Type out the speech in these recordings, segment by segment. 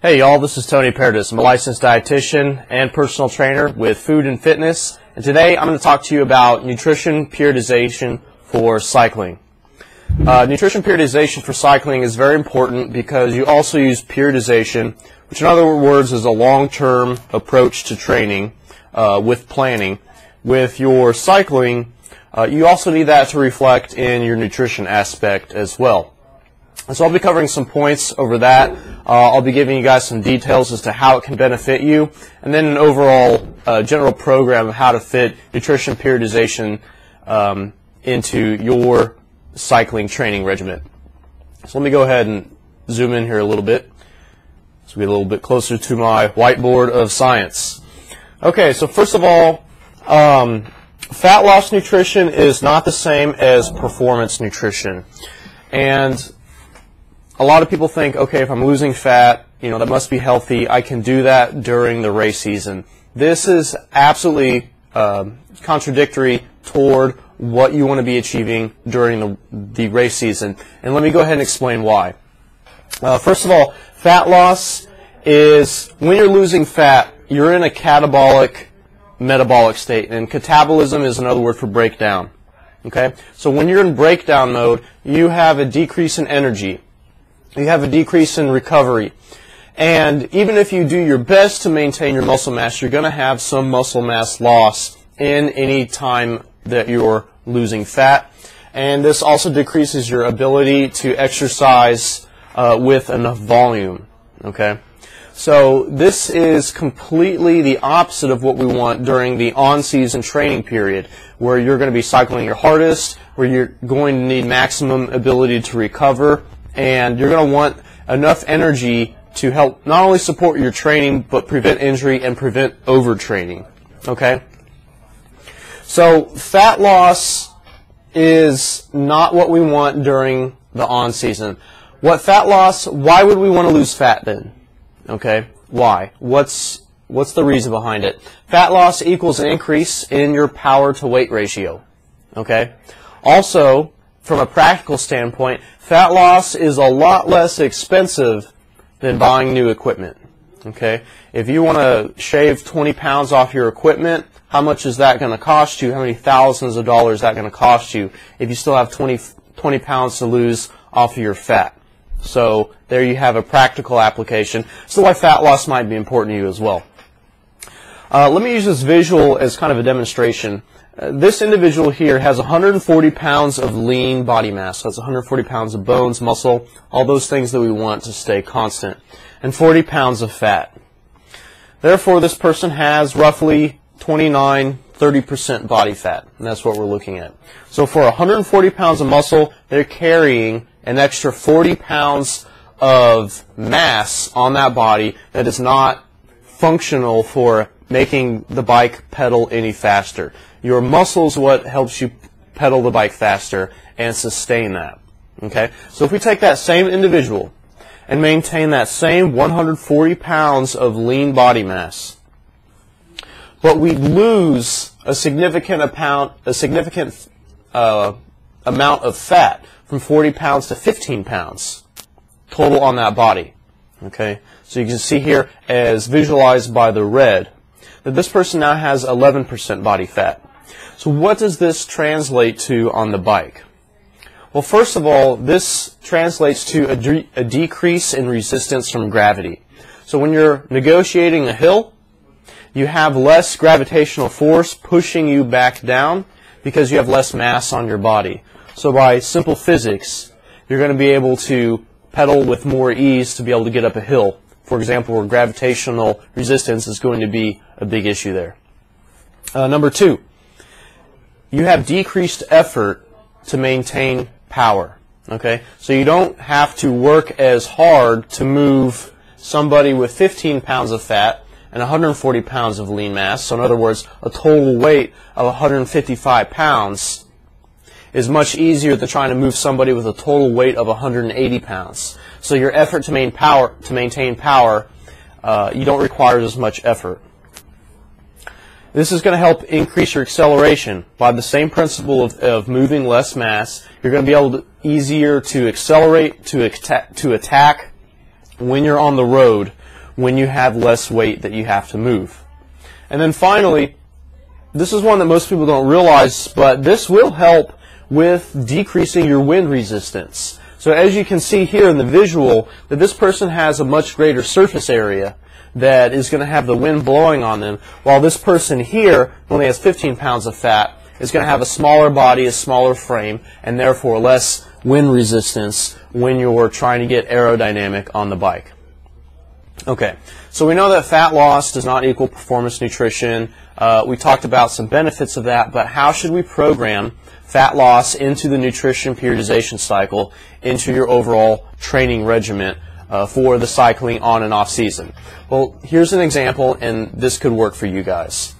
Hey y'all, this is Tony Paradis. I'm a licensed dietitian and personal trainer with Food and Fitness, and today I'm going to talk to you about nutrition periodization for cycling. Nutrition periodization for cycling is very important because you also use periodization, which in other words is a long-term approach to training with planning. With your cycling, you also need that to reflect in your nutrition aspect as well. So I'll be covering some points over that. I'll be giving you guys some details as to how it can benefit you, and then an overall general program of how to fit nutrition periodization into your cycling training regimen. So let me go ahead and zoom in here a little bit. So we get a little bit closer to my whiteboard of science. Okay, so first of all, fat loss nutrition is not the same as performance nutrition. And a lot of people think, okay, if I'm losing fat, you know, that must be healthy. I can do that during the race season. This is absolutely contradictory toward what you want to be achieving during the race season. And let me go ahead and explain why. First of all, fat loss is when you're losing fat, you're in a catabolic metabolic state. And catabolism is another word for breakdown. Okay? So when you're in breakdown mode, you have a decrease in energy. You have a decrease in recovery. And even if you do your best to maintain your muscle mass, you're going to have some muscle mass loss in any time that you're losing fat. And this also decreases your ability to exercise with enough volume. Okay? So this is completely the opposite of what we want during the on-season training period, where you're going to be cycling your hardest, where you're going to need maximum ability to recover, and you're going to want enough energy to help not only support your training, but prevent injury and prevent overtraining. Okay? So fat loss is not what we want during the on-season. What fat loss, why would we want to lose fat then? Okay? Why? What's the reason behind it? Fat loss equals an increase in your power to weight ratio. Okay? Also, from a practical standpoint, fat loss is a lot less expensive than buying new equipment. Okay? If you want to shave 20 pounds off your equipment, how much is that going to cost you? How many thousands of dollars is that going to cost you if you still have 20 pounds to lose off of your fat? So there you have a practical application. So why fat loss might be important to you as well. Let me use this visual as kind of a demonstration. This individual here has 140 pounds of lean body mass. That's 140 pounds of bones, muscle, all those things that we want to stay constant, and 40 pounds of fat. Therefore, this person has roughly 30% body fat, and that's what we're looking at. So for 140 pounds of muscle, they're carrying an extra 40 pounds of mass on that body that is not functional for making the bike pedal any faster. Your muscle's what helps you pedal the bike faster and sustain that. Okay? So if we take that same individual and maintain that same 140 pounds of lean body mass, but we lose a significant amount of fat from 40 pounds to 15 pounds total on that body. Okay? So you can see here, as visualized by the red, that this person now has 11% body fat. So what does this translate to on the bike? Well, first of all, this translates to a decrease in resistance from gravity. So when you're negotiating a hill, you have less gravitational force pushing you back down because you have less mass on your body. So by simple physics, you're going to be able to pedal with more ease to be able to get up a hill, for example, where gravitational resistance is going to be a big issue there. Number two, you have decreased effort to maintain power. Okay? So you don't have to work as hard to move somebody with 15 pounds of fat and 140 pounds of lean mass. So in other words, a total weight of 155 pounds is much easier than trying to move somebody with a total weight of 180 pounds. So your effort to maintain power, you don't require as much effort. This is going to help increase your acceleration. By the same principle of moving less mass, you're going to be able to easier to accelerate, to attack, when you're on the road, when you have less weight that you have to move. And then finally, this is one that most people don't realize, but this will help with decreasing your wind resistance. So as you can see here in the visual, that this person has a much greater surface area that is going to have the wind blowing on them, while this person here only has 15 pounds of fat, is going to have a smaller body, a smaller frame, and therefore less wind resistance when you're trying to get aerodynamic on the bike. Okay, so we know that fat loss does not equal performance nutrition. We talked about some benefits of that, but how should we program fat loss into the nutrition periodization cycle, into your overall training regimen for the cycling on and off season? Well, here's an example, and this could work for you guys.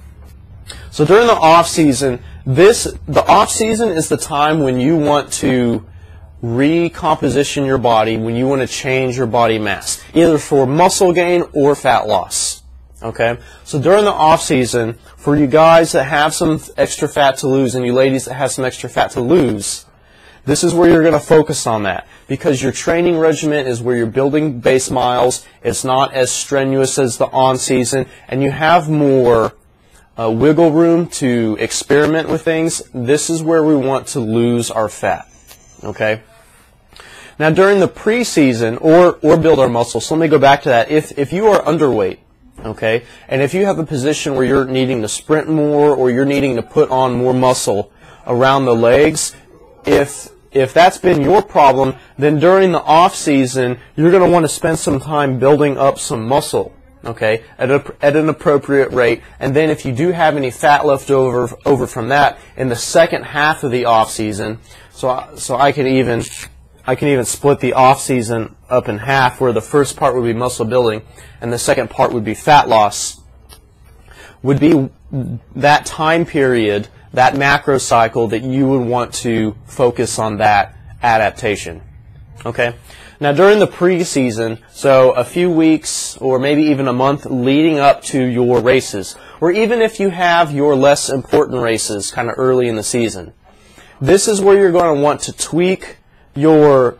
So during the off season, the off season is the time when you want to recomposition your body, when you want to change your body mass, either for muscle gain or fat loss. Okay, so during the off season, for you guys that have some extra fat to lose, and you ladies that have some extra fat to lose, this is where you're going to focus on that, because your training regimen is where you're building base miles. It's not as strenuous as the on season, and you have more wiggle room to experiment with things. This is where we want to lose our fat. Okay. Now during the preseason or build our muscle, so let me go back to that. If you are underweight, okay, and if you have a position where you're needing to sprint more or you're needing to put on more muscle around the legs, if that's been your problem, then during the off season you're going to want to spend some time building up some muscle, okay, at an appropriate rate. And then if you do have any fat left over from that in the second half of the off season, so I can even split the off season up in half, where the first part would be muscle building and the second part would be fat loss, would be that time period, that macro cycle, that you would want to focus on that adaptation. Okay. Now during the preseason, so a few weeks or maybe even a month leading up to your races, or even if you have your less important races kind of early in the season, this is where you're going to want to tweak your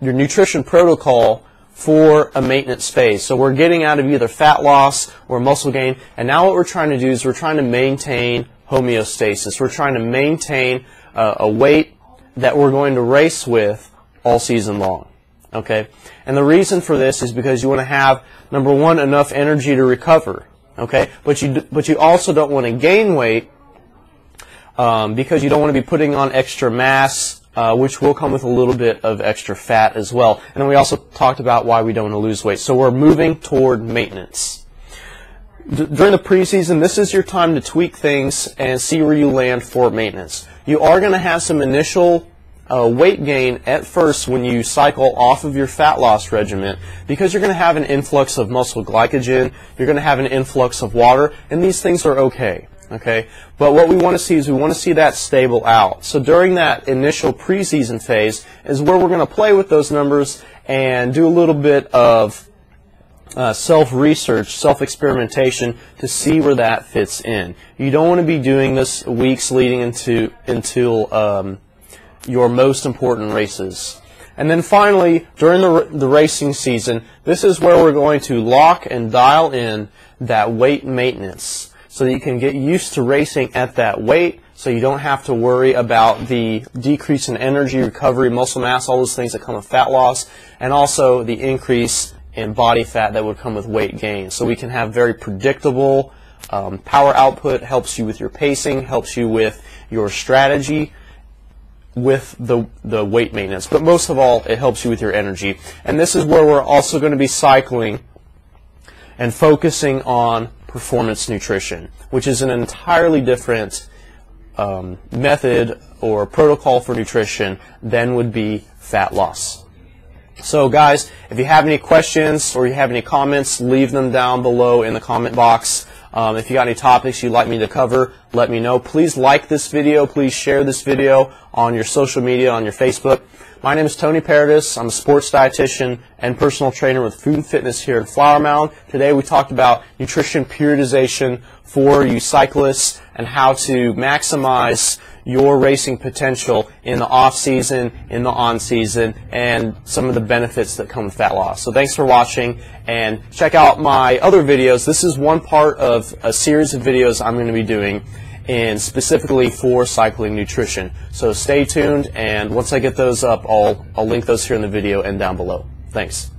nutrition protocol for a maintenance phase. So we're getting out of either fat loss or muscle gain, and now what we're trying to do is we're trying to maintain homeostasis. We're trying to maintain a weight that we're going to race with all season long. Okay, and the reason for this is because you want to have, number one, enough energy to recover. Okay, but you also don't want to gain weight because you don't want to be putting on extra mass, which will come with a little bit of extra fat as well. And then we also talked about why we don't want to lose weight. So we're moving toward maintenance. During the preseason, this is your time to tweak things and see where you land for maintenance. You are going to have some initial weight gain at first when you cycle off of your fat loss regimen, because you're going to have an influx of muscle glycogen, you're going to have an influx of water, and these things are okay. Okay, but what we want to see is we want to see that stable out. So during that initial preseason phase is where we're going to play with those numbers and do a little bit of self-research, self-experimentation to see where that fits in. You don't want to be doing this weeks leading into until your most important races. And then finally, during the racing season, this is where we're going to lock and dial in that weight maintenance, so that you can get used to racing at that weight, so you don't have to worry about the decrease in energy, recovery, muscle mass, all those things that come with fat loss, and also the increase in body fat that would come with weight gain. So we can have very predictable power output, helps you with your pacing, helps you with your strategy, with the weight maintenance, but most of all it helps you with your energy. And this is where we're also going to be cycling and focusing on performance nutrition, which is an entirely different method or protocol for nutrition than would be fat loss. So guys, if you have any questions or you have any comments, leave them down below in the comment box. If you got any topics you'd like me to cover, let me know. Please like this video. Please share this video on your social media, on your Facebook. My name is Tony Paradis. I'm a sports dietitian and personal trainer with Food and Fitness here at Flower Mound. Today we talked about nutrition periodization for you cyclists and how to maximize your racing potential in the off-season, in the on-season, and some of the benefits that come with fat loss. So thanks for watching, and check out my other videos. This is one part of a series of videos I'm going to be doing and specifically for cycling nutrition. So stay tuned, and once I get those up, I'll link those here in the video and down below. Thanks.